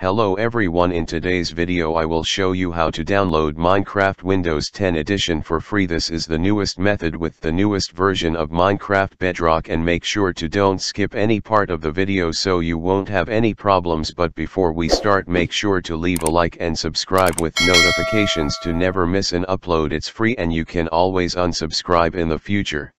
Hello everyone, in today's video I will show you how to download Minecraft Windows 10 edition for free. This is the newest method with the newest version of Minecraft Bedrock, and make sure to don't skip any part of the video so you won't have any problems. But before we start, make sure to leave a like and subscribe with notifications to never miss an upload. It's free and you can always unsubscribe in the future.